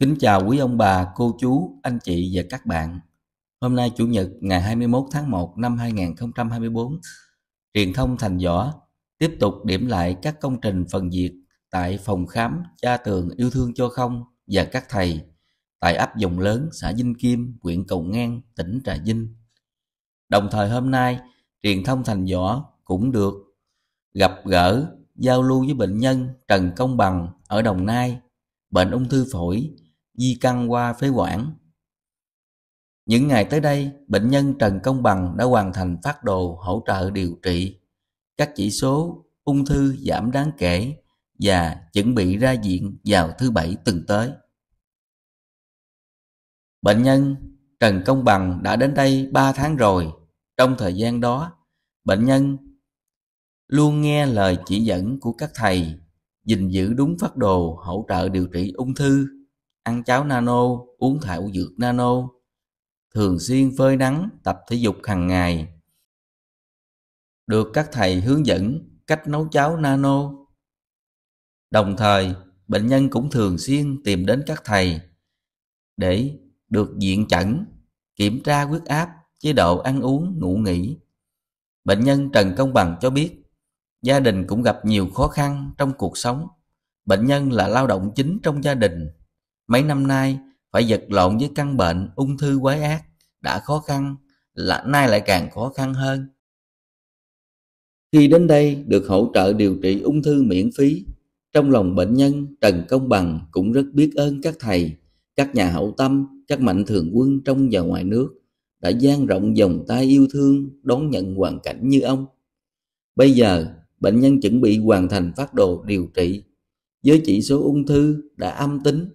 Kính chào quý ông bà, cô chú, anh chị và các bạn. Hôm nay Chủ nhật ngày 21 tháng 1 năm 2024, Truyền thông Thành Võ tiếp tục điểm lại các công trình phần việc tại phòng khám Cha Tường yêu thương cho không và các thầy tại ấp Dòng Lớn, xã Vinh Kim, huyện Cầu Ngang, tỉnh Trà Vinh. Đồng thời hôm nay, Truyền thông Thành Võ cũng được gặp gỡ, giao lưu với bệnh nhân Trần Công Bằng ở Đồng Nai, bệnh ung thư phổi, di căn qua phế quản. Những ngày tới đây, bệnh nhân Trần Công Bằng đã hoàn thành phác đồ hỗ trợ điều trị, các chỉ số ung thư giảm đáng kể và chuẩn bị ra viện vào thứ Bảy tuần tới. Bệnh nhân Trần Công Bằng đã đến đây 3 tháng rồi. Trong thời gian đó, bệnh nhân luôn nghe lời chỉ dẫn của các thầy, gìn giữ đúng phác đồ hỗ trợ điều trị ung thư, ăn cháo nano, uống thảo dược nano, thường xuyên phơi nắng, tập thể dục hàng ngày. Được các thầy hướng dẫn cách nấu cháo nano. Đồng thời, bệnh nhân cũng thường xuyên tìm đến các thầy để được diện chẩn, kiểm tra huyết áp, chế độ ăn uống, ngủ nghỉ. Bệnh nhân Trần Công Bằng cho biết, gia đình cũng gặp nhiều khó khăn trong cuộc sống. Bệnh nhân là lao động chính trong gia đình. Mấy năm nay, phải vật lộn với căn bệnh ung thư quái ác, đã khó khăn, nay lại càng khó khăn hơn. Khi đến đây được hỗ trợ điều trị ung thư miễn phí, trong lòng bệnh nhân Trần Công Bằng cũng rất biết ơn các thầy, các nhà hảo tâm, các mạnh thường quân trong và ngoài nước đã dang rộng vòng tay yêu thương đón nhận hoàn cảnh như ông. Bây giờ, bệnh nhân chuẩn bị hoàn thành phác đồ điều trị với chỉ số ung thư đã âm tính.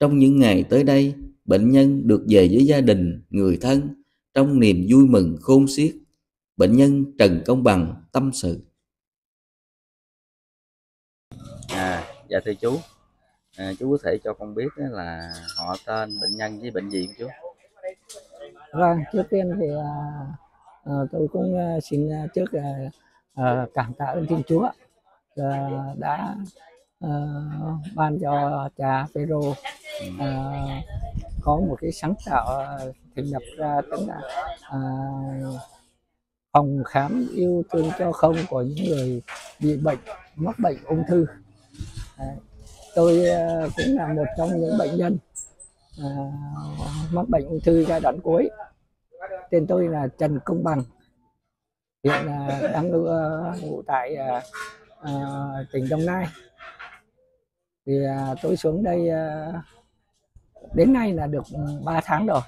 Trong những ngày tới đây, bệnh nhân được về với gia đình, người thân trong niềm vui mừng khôn xiết. Bệnh nhân Trần Công Bằng tâm sự. Dạ thưa chú, chú có thể cho con biết là họ tên, bệnh nhân với bệnh viện chú? Vâng, trước tiên thì tôi cũng xin trước cảm tạ ơn Thiên Chúa đã ban cho cha Phêrô có một cái sáng tạo thành lập ra tức là phòng khám yêu thương cho không của những người bị bệnh, mắc bệnh ung thư. Tôi cũng là một trong những bệnh nhân mắc bệnh ung thư giai đoạn cuối. Tên tôi là Trần Công Bằng, hiện đang ngụ tại tỉnh Đồng Nai. Thì tôi xuống đây đến nay là được 3 tháng rồi.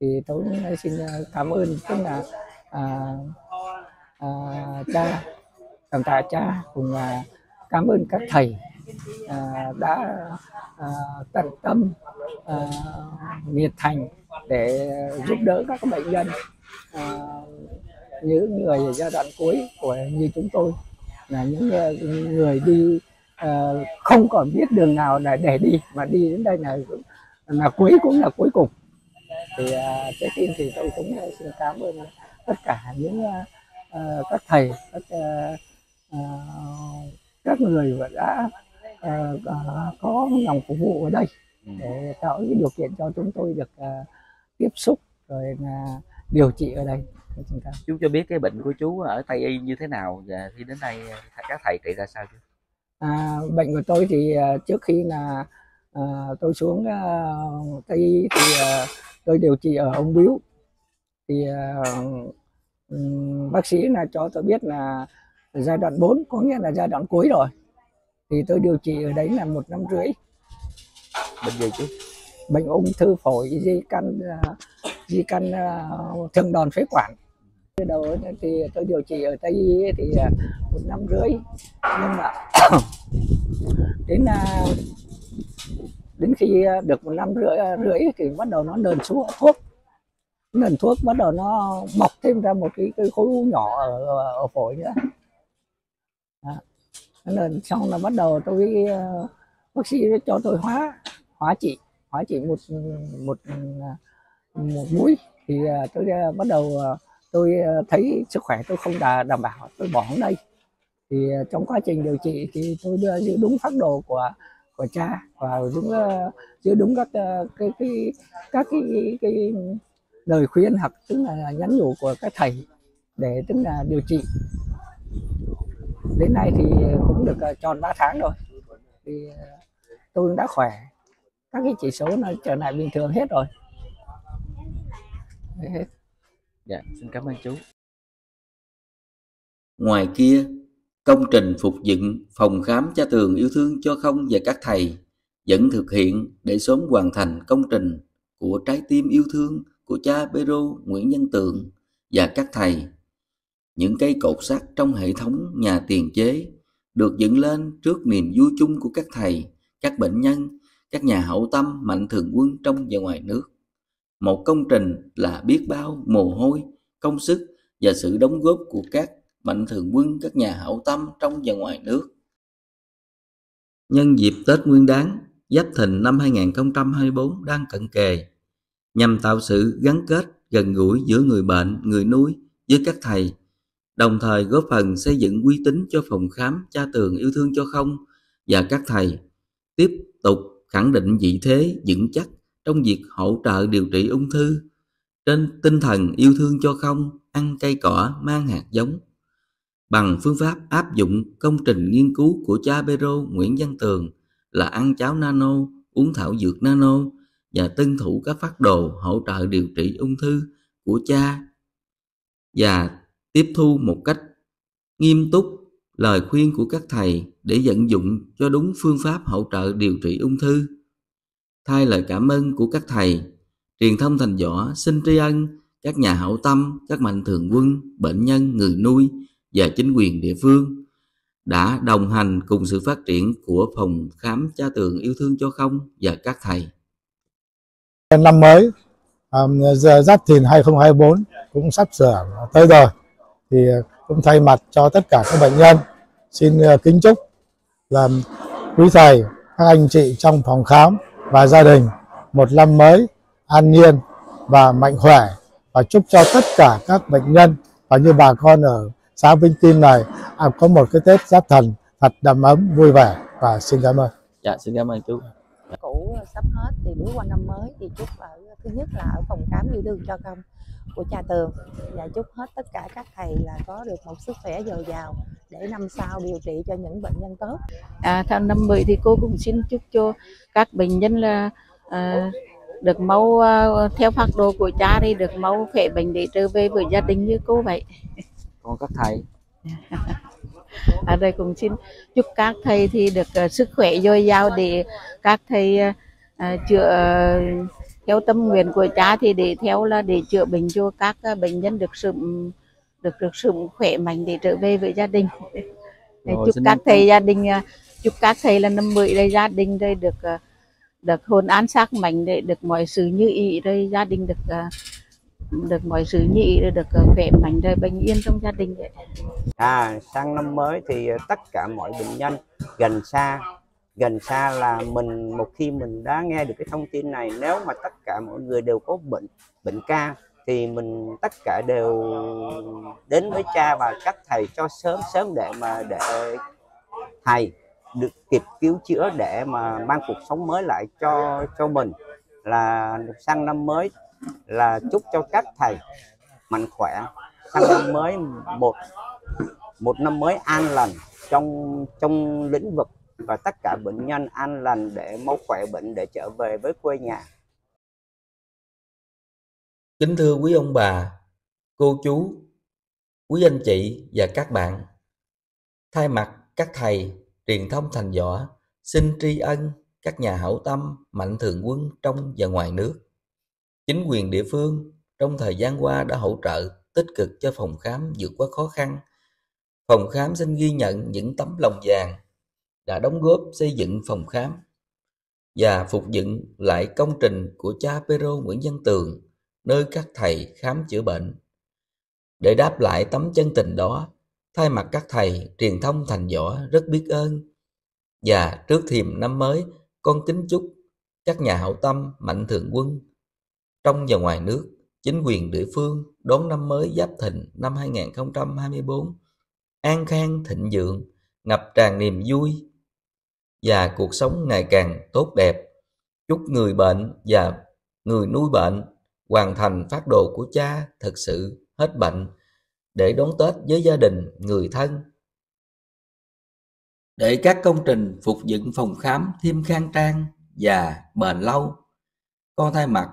Thì tôi xin cảm ơn, tức là cha, cảm tạ cha cùng cảm ơn các thầy đã tận tâm, nhiệt thành để giúp đỡ các bệnh nhân, những người ở giai đoạn cuối của như chúng tôi, là những người đi không còn biết đường nào là để đi, mà đi đến đây là cuối cũng là cuối cùng. Thì cái tin thì tôi cũng xin cảm ơn tất cả những các thầy, các người đã có lòng phục vụ ở đây để tạo những điều kiện cho chúng tôi được tiếp xúc rồi là điều trị ở đây. Chú cho biết cái bệnh của chú ở Tây Y như thế nào và khi đến đây các thầy trị ra sao chứ? Bệnh của tôi thì trước khi là tôi xuống Tây Y thì tôi điều trị ở ung bướu. Thì bác sĩ là cho tôi biết là giai đoạn 4, có nghĩa là giai đoạn cuối rồi. Thì tôi điều trị ở đấy là 1 năm rưỡi. Bệnh gì chứ? Bệnh ung thư phổi, di căn thượng đòn phế quản. Từ đầu thì tôi điều trị ở Tây Y thì 1 năm rưỡi, nhưng mà đến khi được 1 năm rưỡi thì bắt đầu nó nền thuốc bắt đầu nó mọc thêm ra một cái khối u nhỏ ở phổi nữa. Nên xong là bắt đầu tôi, bác sĩ cho tôi hóa trị một mũi. Thì tôi bắt đầu tôi thấy sức khỏe tôi không đảm bảo, tôi bỏ ở đây. Thì trong quá trình điều trị thì tôi đưa giữ đúng phác đồ của của cha và giữ đúng các cái lời khuyên hoặc tức là nhắn nhủ của các thầy để tức là điều trị. Đến nay thì cũng được tròn 3 tháng rồi thì tôi đã khỏe, các cái chỉ số nó trở lại bình thường hết rồi. Hết. Dạ, xin cảm ơn chú. Ngoài kia, công trình phục dựng phòng khám Cha Tường yêu thương cho không và các thầy vẫn thực hiện để sớm hoàn thành công trình của trái tim yêu thương của cha Phêrô Nguyễn Văn Tường và các thầy. Những cây cột sắt trong hệ thống nhà tiền chế được dựng lên trước niềm vui chung của các thầy, các bệnh nhân, các nhà hảo tâm mạnh thường quân trong và ngoài nước. Một công trình là biết bao mồ hôi, công sức và sự đóng góp của các mạnh thường quân, các nhà hảo tâm trong và ngoài nước. Nhân dịp Tết Nguyên Đán Giáp Thìn năm 2024 đang cận kề, nhằm tạo sự gắn kết gần gũi giữa người bệnh, người nuôi với các thầy, đồng thời góp phần xây dựng uy tín cho phòng khám Cha Tường yêu thương cho không và các thầy, tiếp tục khẳng định vị thế vững chắc trong việc hỗ trợ điều trị ung thư trên tinh thần yêu thương cho không, ăn cây cỏ mang hạt giống, bằng phương pháp áp dụng công trình nghiên cứu của cha Phêrô Nguyễn Văn Tường là ăn cháo nano, uống thảo dược nano và tuân thủ các phác đồ hỗ trợ điều trị ung thư của cha, và tiếp thu một cách nghiêm túc lời khuyên của các thầy để vận dụng cho đúng phương pháp hỗ trợ điều trị ung thư. Thay lời cảm ơn của các thầy, Truyền thông Thành Võ xin tri ân các nhà hảo tâm, các mạnh thường quân, bệnh nhân, người nuôi và chính quyền địa phương đã đồng hành cùng sự phát triển của phòng khám Cha Tường yêu thương cho không và các thầy. Năm mới Giáp Thìn 2024 cũng sắp sửa tới rồi, thì cũng thay mặt cho tất cả các bệnh nhân xin kính chúc là quý thầy, các anh chị trong phòng khám và gia đình một năm mới an nhiên và mạnh khỏe, và chúc cho tất cả các bệnh nhân và như bà con ở xã Vinh Kim này có một cái Tết Giáp Thìn thật đầm ấm, vui vẻ, và xin cảm ơn. Dạ, xin cảm ơn chú. Cũ sắp hết thì bước qua năm mới thì chúc ở thứ nhất là ở phòng khám yêu thương cho không của Cha Tường, và chúc hết tất cả các thầy là có được một sức khỏe dồi dào để năm sau điều trị cho những bệnh nhân tốt. Tháng năm mới thì cô cũng xin chúc cho các bệnh nhân là được mau theo phác đồ của cha đi, được mau khỏe bệnh để trở về với gia đình như cô vậy. Còn các thầy ở đây cũng xin chúc các thầy thì được sức khỏe dồi dào để các thầy chữa theo tâm nguyện của cha, thì để theo là để chữa bệnh cho các bệnh nhân được sự khỏe mạnh để trở về với gia đình. Rồi, chúc các thầy gia đình, chúc các thầy là năm mới đây gia đình đây được hôn an xác mạnh, để được mọi sự như ý, đây gia đình được mọi sự như ý, được khỏe mạnh, rồi bình yên trong gia đình. Sang năm mới thì tất cả mọi bệnh nhân gần xa là mình, một khi mình đã nghe được cái thông tin này, nếu mà tất cả mọi người đều có bệnh ca thì mình tất cả đều đến với cha và các thầy cho sớm để thầy được kịp cứu chữa, để mà mang cuộc sống mới lại cho mình. Là sang năm mới là chúc cho các thầy mạnh khỏe, sang năm mới một năm mới an lành trong lĩnh vực, và tất cả bệnh nhân an lành để mau khỏe bệnh để trở về với quê nhà. Kính thưa quý ông bà, cô chú, quý anh chị và các bạn, thay mặt các thầy, Truyền thông Thành Võ xin tri ân các nhà hảo tâm, mạnh thường quân trong và ngoài nước, chính quyền địa phương trong thời gian qua đã hỗ trợ tích cực cho phòng khám vượt qua khó khăn. Phòng khám xin ghi nhận những tấm lòng vàng đã đóng góp xây dựng phòng khám và phục dựng lại công trình của cha Phêrô Nguyễn Văn Tường, nơi các thầy khám chữa bệnh. Để đáp lại tấm chân tình đó, thay mặt các thầy, Truyền thông Thành Võ rất biết ơn. Và trước thềm năm mới, con kính chúc các nhà hảo tâm, mạnh thường quân trong và ngoài nước, chính quyền địa phương đón năm mới Giáp Thìn năm 2024 an khang thịnh vượng, ngập tràn niềm vui, và cuộc sống ngày càng tốt đẹp. Chúc người bệnh và người nuôi bệnh hoàn thành phác đồ của cha thật sự hết bệnh để đón Tết với gia đình, người thân. Để các công trình phục dựng phòng khám thêm khang trang và bền lâu, con thay mặt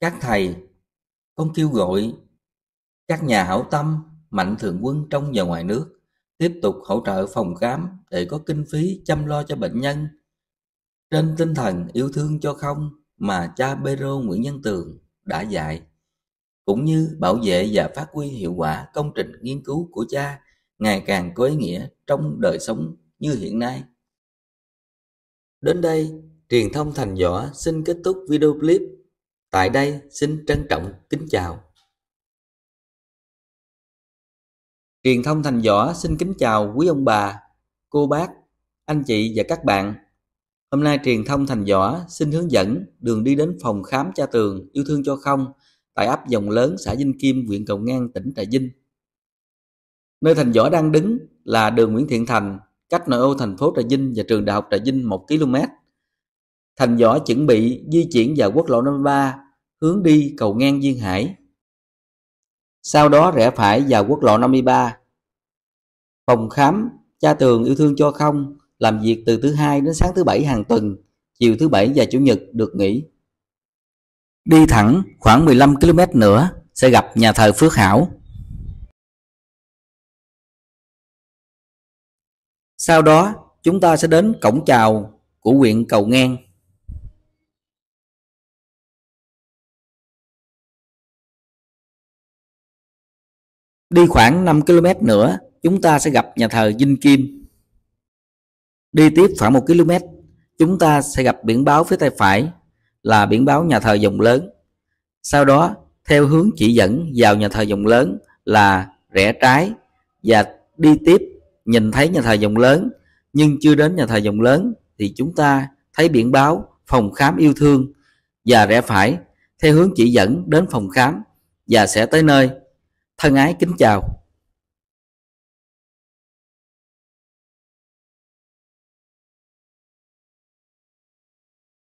các thầy, con kêu gọi các nhà hảo tâm, mạnh thường quân trong và ngoài nước tiếp tục hỗ trợ phòng khám để có kinh phí chăm lo cho bệnh nhân trên tinh thần yêu thương cho không mà cha Phêrô Nguyễn Văn Tường đã dạy, cũng như bảo vệ và phát huy hiệu quả công trình nghiên cứu của cha ngày càng có ý nghĩa trong đời sống như hiện nay. Đến đây, Truyền thông Thành Võ xin kết thúc video clip. Tại đây, xin trân trọng kính chào. Truyền thông Thành Võ xin kính chào quý ông bà, cô bác, anh chị và các bạn. Hôm nay Truyền thông Thành Võ xin hướng dẫn đường đi đến phòng khám Cha Tường yêu thương cho không tại ấp Dòng Lớn, xã Vinh Kim, huyện Cầu Ngang, tỉnh Trà Vinh. Nơi Thành Võ đang đứng là đường Nguyễn Thiện Thành, cách nội ô thành phố Trà Vinh và trường đại học Trà Vinh 1 km. Thành Võ chuẩn bị di chuyển vào quốc lộ 53 hướng đi Cầu Ngang Duyên Hải. Sau đó rẽ phải vào quốc lộ 53. Phòng khám Cha Tường yêu thương cho không làm việc từ thứ Hai đến sáng thứ Bảy hàng tuần, chiều thứ Bảy và Chủ nhật được nghỉ. Đi thẳng khoảng 15 km nữa sẽ gặp nhà thờ Phước Hảo. Sau đó chúng ta sẽ đến cổng chào của huyện Cầu Ngang. Đi khoảng 5 km nữa chúng ta sẽ gặp nhà thờ Dinh Kim. Đi tiếp khoảng 1 km chúng ta sẽ gặp biển báo phía tay phải là biển báo nhà thờ Dòng Lớn. Sau đó theo hướng chỉ dẫn vào nhà thờ Dòng Lớn là rẽ trái và đi tiếp. Nhìn thấy nhà thờ Dòng Lớn nhưng chưa đến nhà thờ Dòng Lớn thì chúng ta thấy biển báo phòng khám yêu thương và rẽ phải theo hướng chỉ dẫn đến phòng khám và sẽ tới nơi. Thân ái kính chào.